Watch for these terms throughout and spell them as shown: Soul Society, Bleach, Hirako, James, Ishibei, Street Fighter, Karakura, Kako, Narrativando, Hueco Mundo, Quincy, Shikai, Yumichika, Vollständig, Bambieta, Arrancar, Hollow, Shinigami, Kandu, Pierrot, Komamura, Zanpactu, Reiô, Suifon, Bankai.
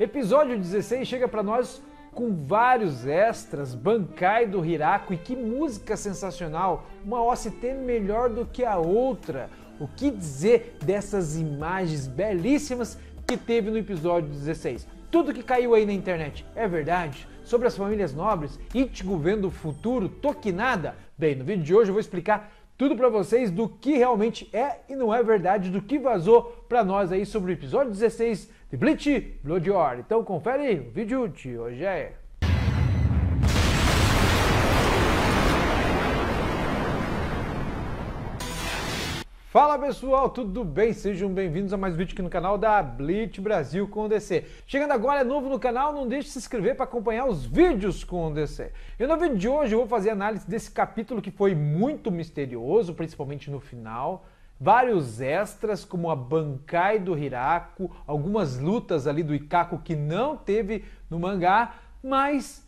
Episódio 16 chega para nós com vários extras, Bankai do Hirako e que música sensacional, uma OST melhor do que a outra. O que dizer dessas imagens belíssimas que teve no episódio 16? Tudo que caiu aí na internet é verdade? Sobre as famílias nobres, Ichigo vendo o futuro, Tokinada? Bem, no vídeo de hoje eu vou explicar tudo pra vocês do que realmente é e não é verdade, do que vazou pra nós aí sobre o episódio 16 de Bleach Blood War. Então confere aí, o vídeo de hoje é... Fala pessoal, tudo bem? Sejam bem-vindos a mais um vídeo aqui no canal da Bleach Brasil com DC. Chegando agora, é novo no canal, não deixe de se inscrever para acompanhar os vídeos com DC. E no vídeo de hoje eu vou fazer análise desse capítulo que foi muito misterioso, principalmente no final. Vários extras, como a Bankai do Hirako, algumas lutas ali do Ikako que não teve no mangá, mas...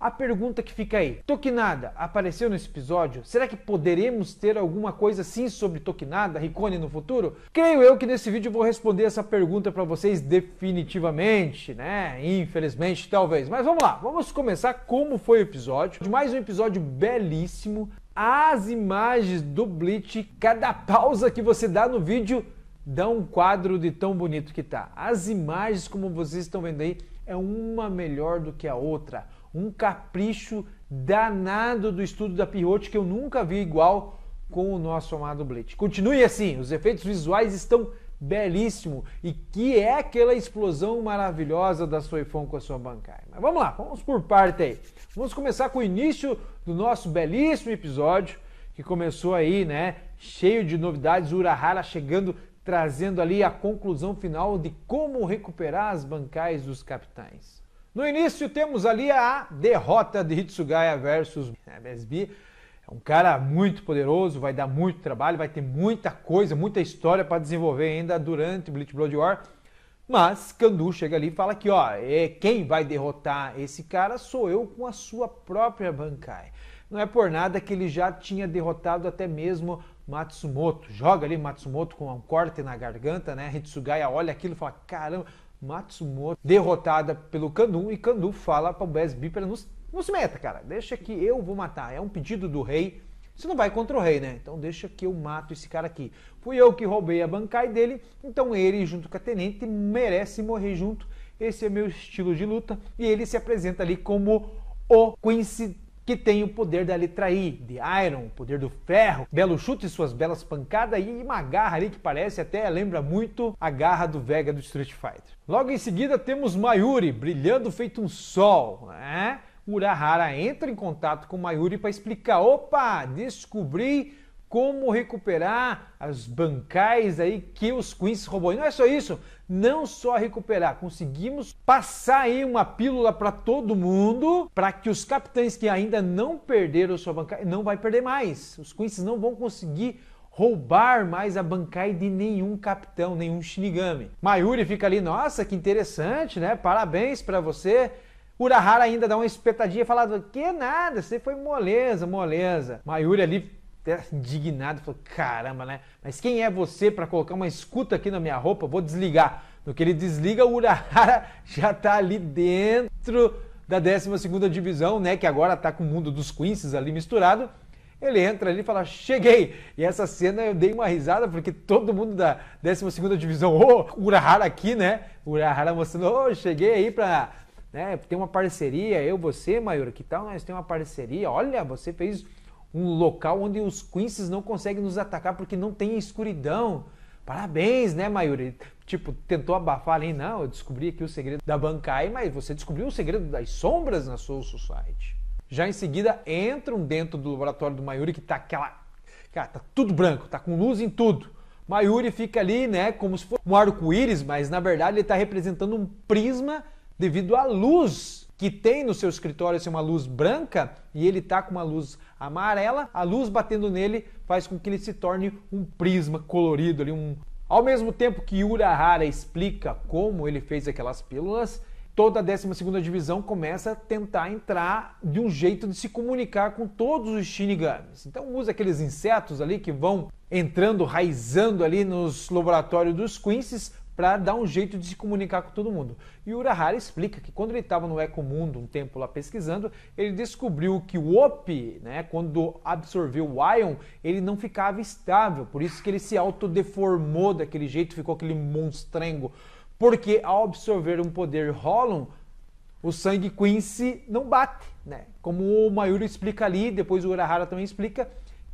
a pergunta que fica aí, Tokinada apareceu nesse episódio? Será que poderemos ter alguma coisa assim sobre Tokinada, Ricone no futuro? Creio eu que nesse vídeo eu vou responder essa pergunta para vocês definitivamente, né? Infelizmente, talvez. Mas vamos lá, vamos começar como foi o episódio. De mais um episódio belíssimo. As imagens do Bleach, cada pausa que você dá no vídeo, dá um quadro de tão bonito que tá. As imagens, como vocês estão vendo aí, é uma melhor do que a outra. Um capricho danado do estudo da Pierrot que eu nunca vi igual com o nosso amado Bleach. Continue assim, os efeitos visuais estão belíssimos. E que é aquela explosão maravilhosa da Suifon com a sua Bankai. Mas vamos lá, vamos por parte aí. Vamos começar com o início do nosso belíssimo episódio, que começou aí, né, cheio de novidades, Urahara chegando, trazendo ali a conclusão final de como recuperar as Bankais dos capitães. No início temos ali a derrota de Hitsugaya versus Mesbi. É um cara muito poderoso, vai dar muito trabalho, vai ter muita coisa, muita história para desenvolver ainda durante Bleach Blood War. Mas Kandu chega ali e fala que ó, quem vai derrotar esse cara sou eu com a sua própria Bankai. Não é por nada que ele já tinha derrotado até mesmo Matsumoto. Joga ali Matsumoto com um corte na garganta, né? Hitsugaya olha aquilo e fala, caramba... Matsumoto derrotada pelo Kandu e Kandu fala para o Mesbi para não se meta, cara, deixa que eu vou matar, é um pedido do rei, você não vai contra o rei, né? Então deixa que eu mato esse cara aqui, fui eu que roubei a Bankai dele, então ele junto com a tenente merece morrer junto, esse é meu estilo de luta. E ele se apresenta ali como o Quincy, que tem o poder da letra I, de Iron, o poder do ferro, belo chute e suas belas pancadas, e uma garra ali que parece até, lembra muito a garra do Vega do Street Fighter. Logo em seguida temos Mayuri, brilhando feito um sol, né? Urahara entra em contato com Mayuri para explicar, opa, descobri como recuperar as Bankais aí que os Queens roubou. E não é só isso, não só recuperar, conseguimos passar aí uma pílula para todo mundo, para que os capitães que ainda não perderam sua Bankai, não vai perder mais. Os Queens não vão conseguir roubar mais a Bankai de nenhum capitão, nenhum Shinigami. Mayuri fica ali, nossa, que interessante, né? Parabéns para você. Urahara ainda dá uma espetadinha e fala, que nada, você foi moleza, moleza. Mayuri ali indignado, falou, caramba, né? Mas quem é você para colocar uma escuta aqui na minha roupa? Vou desligar. No que ele desliga, o Urahara já tá ali dentro da 12ª divisão, né? Que agora tá com o mundo dos Quincy ali misturado. Ele entra ali e fala, cheguei! E essa cena eu dei uma risada, porque todo mundo da 12ª divisão, Urahara aqui, né? Urahara mostrando, cheguei aí pra... né? Tem uma parceria, eu, você, Mayuri, que tal? Nós temos uma parceria, olha, você fez... um local onde os Quincy não conseguem nos atacar porque não tem escuridão. Parabéns, né, Mayuri? Tipo, tentou abafar ali, não, eu descobri aqui o segredo da Bankai, mas você descobriu o segredo das sombras na Soul Society. Já em seguida, entram dentro do laboratório do Mayuri, que tá aquela... cara, tá tudo branco, tá com luz em tudo. Mayuri fica ali, né, como se fosse um arco-íris, mas na verdade ele tá representando um prisma devido à luz que tem no seu escritório, assim, uma luz branca, e ele tá com uma luz amarela, a luz batendo nele faz com que ele se torne um prisma colorido ali, Ao mesmo tempo que Urahara explica como ele fez aquelas pílulas, toda a 12ª divisão começa a tentar entrar de um jeito de se comunicar com todos os Shinigamis. Então usa aqueles insetos ali que vão entrando, raizando ali nos laboratórios dos Quincy para dar um jeito de se comunicar com todo mundo. E o Urahara explica que quando ele estava no Hueco Mundo um tempo lá pesquisando, ele descobriu que o Op, né, quando absorveu o Ion, ele não ficava estável, por isso que ele se autodeformou daquele jeito, ficou aquele monstrengo, porque ao absorver um poder Hollow, o sangue Quincy não bate, né? Como o Mayuri explica ali, depois o Urahara também explica,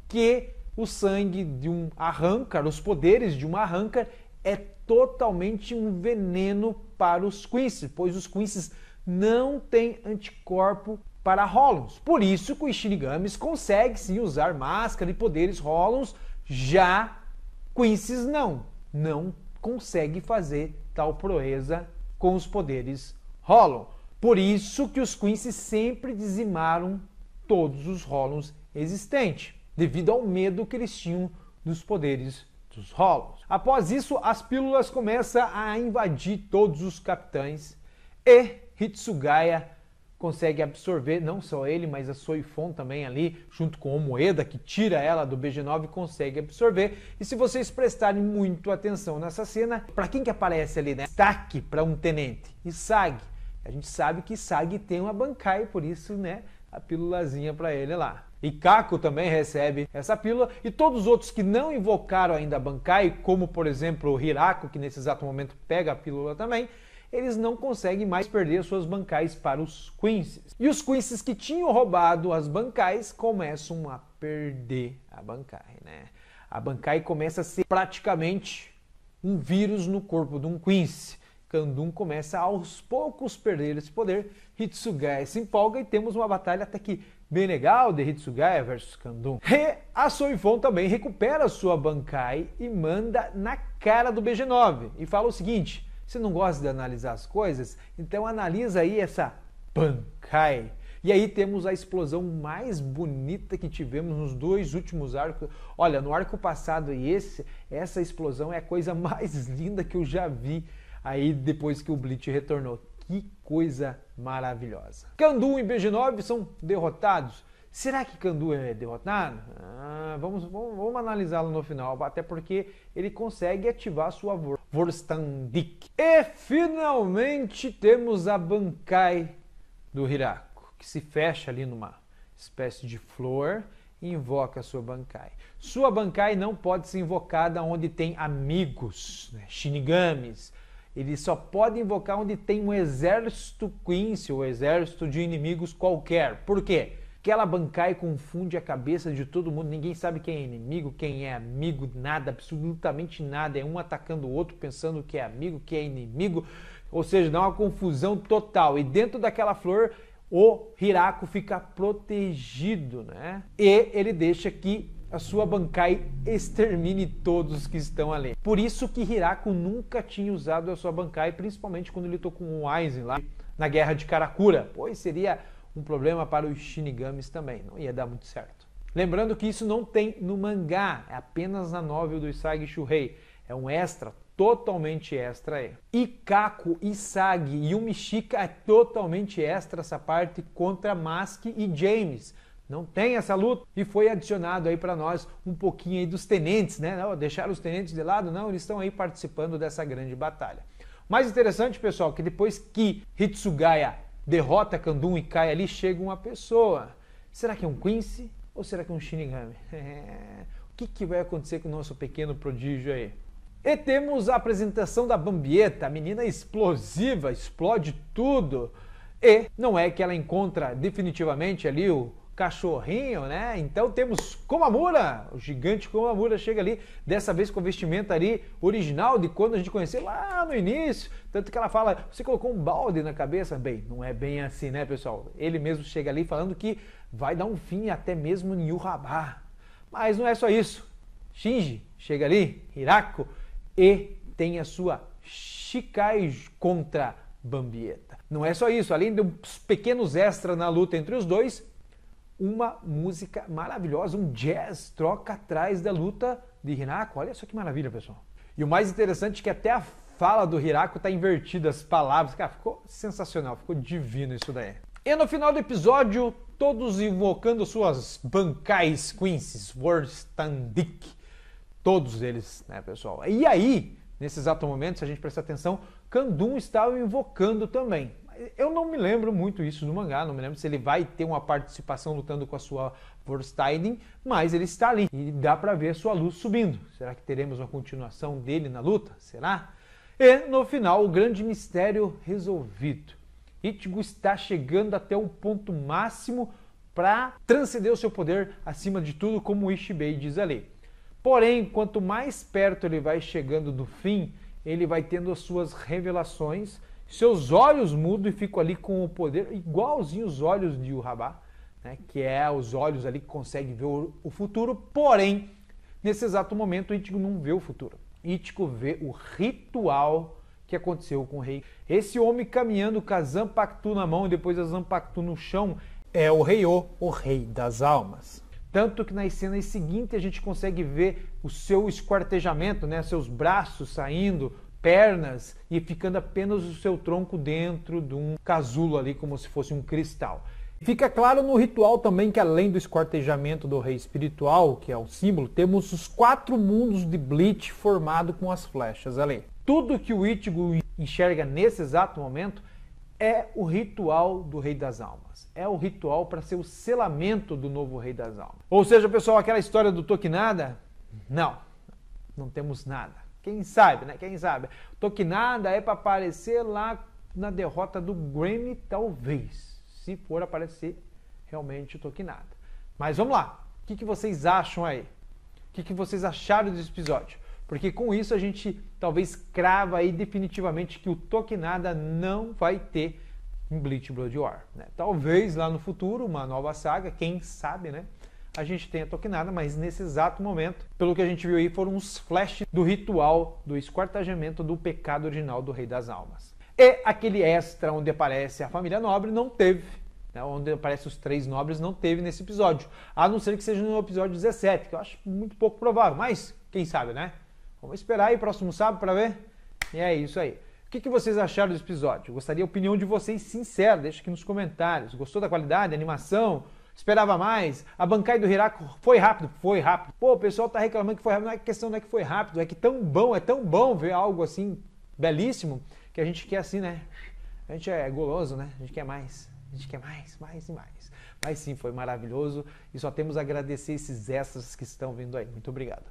que o sangue de um Arrancar, os poderes de um Arrancar, é totalmente um veneno para os Quincy, pois os Quincy não têm anticorpo para Hollows. Por isso que os Shinigamis conseguem sim usar máscara e poderes Hollows, já Quincy não consegue fazer tal proeza com os poderes Hollow. Por isso que os Quincy sempre dizimaram todos os Hollows existentes, devido ao medo que eles tinham dos poderes dos Hollows. Após isso, as pílulas começam a invadir todos os capitães e Hitsugaya consegue absorver, não só ele, mas a Suifon também ali, junto com o Moeda, que tira ela do BG9, consegue absorver. E se vocês prestarem muito atenção nessa cena, para quem que aparece ali, né? Destaque para um tenente, Isagi. A gente sabe que Isagi tem uma Bankai, por isso, né, a pílulazinha para ele lá. E Kako também recebe essa pílula, e todos os outros que não invocaram ainda a Bankai, como por exemplo o Hirako, que nesse exato momento pega a pílula também, eles não conseguem mais perder suas Bankais para os Quincy's. E os Quincy's que tinham roubado as Bankais começam a perder a Bankai, né? A Bankai começa a ser praticamente um vírus no corpo de um Quincy. Kandu começa aos poucos perder esse poder, Hitsugaya se empolga e temos uma batalha até que bem legal de Hitsugaya versus Kandu. E a Suifon também recupera sua Bankai e manda na cara do BG9 e fala o seguinte: você não gosta de analisar as coisas? Então analisa aí essa Bankai. E aí temos a explosão mais bonita que tivemos nos dois últimos arcos. Olha, no arco passado e esse, essa explosão é a coisa mais linda que eu já vi aí depois que o Bleach retornou. Que coisa maravilhosa. Kandu e BG9 são derrotados. Será que Kandu é derrotado? Ah, vamos analisá-lo no final, até porque ele consegue ativar sua Vollständig. E finalmente temos a Bankai do Hirako, que se fecha ali numa espécie de flor e invoca a sua Bankai. Sua Bankai não pode ser invocada onde tem amigos, né, Shinigamis. Ele só pode invocar onde tem um exército Quincy, ou exército de inimigos qualquer. Por quê? Aquela Bankai confunde a cabeça de todo mundo, ninguém sabe quem é inimigo, quem é amigo, nada, absolutamente nada. É um atacando o outro, pensando que é amigo, que é inimigo, ou seja, dá uma confusão total. E dentro daquela flor, o Hirako fica protegido, né? E ele deixa que a sua Bankai extermine todos que estão ali. Por isso que Hirako nunca tinha usado a sua Bankai, principalmente quando ele lutou com o Aizen lá na guerra de Karakura, pois seria um problema para os Shinigamis também, não ia dar muito certo. Lembrando que isso não tem no mangá, é apenas na novel do Isagi Shuhei, é um extra, totalmente extra aí. E Kako, Isagi e Yumichika é totalmente extra essa parte contra Mask e James. Não tem essa luta e foi adicionado aí para nós um pouquinho aí dos tenentes, né? Não, deixaram os tenentes de lado, não, eles estão aí participando dessa grande batalha. Mais interessante, pessoal, que depois que Hitsugaya derrota Kandu e cai ali, chega uma pessoa. Será que é um Quincy ou será que é um Shinigami? O que vai acontecer com o nosso pequeno prodígio aí? E temos a apresentação da Bambieta, a menina explosiva, explode tudo. E não é que ela encontra definitivamente ali o cachorrinho, né? Então temos Komamura, o gigante Komamura chega ali, dessa vez com vestimenta ali original de quando a gente conheceu lá no início, tanto que ela fala, você colocou um balde na cabeça? Bem, não é bem assim, né, pessoal? Ele mesmo chega ali falando que vai dar um fim até mesmo em Yuhabá. Mas não é só isso. Shinji chega ali, Hirako, e tem a sua Shikai contra Bambieta. Não é só isso, além de uns pequenos extras na luta entre os dois, uma música maravilhosa, um jazz, troca atrás da luta de Hirako. Olha só que maravilha, pessoal. E o mais interessante é que até a fala do Hirako tá invertida, as palavras. Cara, ficou sensacional, ficou divino isso daí. E no final do episódio, todos invocando suas Bankais Quincy's, Vollständig. Todos eles, né, pessoal? E aí, Nesse exato momento, se a gente prestar atenção, Kandu estava invocando também. Eu não me lembro muito isso do mangá, não me lembro se ele vai ter uma participação lutando com a sua Vollständig, mas ele está ali e dá para ver sua luz subindo. Será que teremos uma continuação dele na luta? Será? E no final, o grande mistério resolvido. Ichigo está chegando até o ponto máximo para transcender o seu poder acima de tudo, como o Ishibei diz ali. Porém, quanto mais perto ele vai chegando do fim, ele vai tendo as suas revelações, seus olhos mudam e ficam ali com o poder, igualzinho os olhos de Yuhabá, né, que é os olhos ali que conseguem ver o futuro, porém, nesse exato momento, o Ichigo não vê o futuro. Ichigo vê o ritual que aconteceu com o rei. Esse homem caminhando com a Zanpactu na mão e depois a Zanpactu no chão é o Reiô, o rei das almas. Tanto que nas cenas seguintes a gente consegue ver o seu esquartejamento, né, seus braços saindo, pernas e ficando apenas o seu tronco dentro de um casulo ali, como se fosse um cristal. Fica claro no ritual também que além do esquartejamento do rei espiritual, que é o símbolo, temos os 4 mundos de Bleach formado com as flechas ali. Tudo que o Ichigo enxerga nesse exato momento é o ritual do Rei das Almas. É o ritual para ser o selamento do novo Rei das Almas. Ou seja, pessoal, aquela história do Tokinada? Não, não temos nada. Quem sabe, né? Quem sabe? Tokinada é para aparecer lá na derrota do Grammy, talvez. Se for aparecer realmente o Tokinada. Mas vamos lá. O que vocês acham aí? O que vocês acharam desse episódio? Porque com isso a gente talvez crava aí definitivamente que o Tokinada não vai ter um Bleach Blood War, né? Talvez lá no futuro, uma nova saga, quem sabe, né? A gente tenha Tokinada, mas nesse exato momento, pelo que a gente viu aí, foram uns flashes do ritual do esquartejamento do pecado original do Rei das Almas. E aquele extra onde aparece a família nobre não teve, né? Onde aparece os 3 nobres não teve nesse episódio, a não ser que seja no episódio 17, que eu acho muito pouco provável, mas quem sabe, né? Vamos esperar aí próximo sábado para ver? E é isso aí. O que vocês acharam desse episódio? Eu gostaria a opinião de vocês sincera, deixa aqui nos comentários. Gostou da qualidade, da animação? Esperava mais? A Bankai do Hirako foi rápido? Foi rápido. Pô, o pessoal tá reclamando que foi rápido. Não é questão, não é que foi rápido, é que é tão bom ver algo assim belíssimo que a gente quer assim, né? A gente é goloso, né? A gente quer mais. A gente quer mais, mais e mais. Mas sim, foi maravilhoso e só temos a agradecer esses extras que estão vindo aí. Muito obrigado.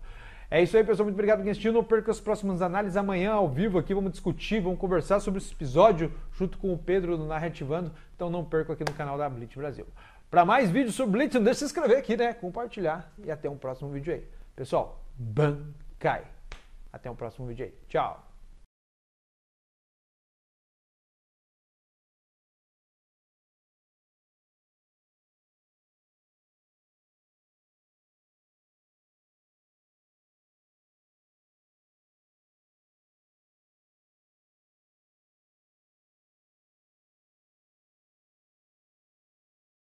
É isso aí, pessoal. Muito obrigado por quem assistiu. Não perca as próximas análises amanhã ao vivo aqui. Vamos discutir, vamos conversar sobre esse episódio junto com o Pedro do Narrativando. Então não percam aqui no canal da Bleach Brasil. Para mais vídeos sobre Bleach, não deixe de se inscrever aqui, né? Compartilhar e até um próximo vídeo aí. Pessoal, Bankai. Até um próximo vídeo aí. Tchau.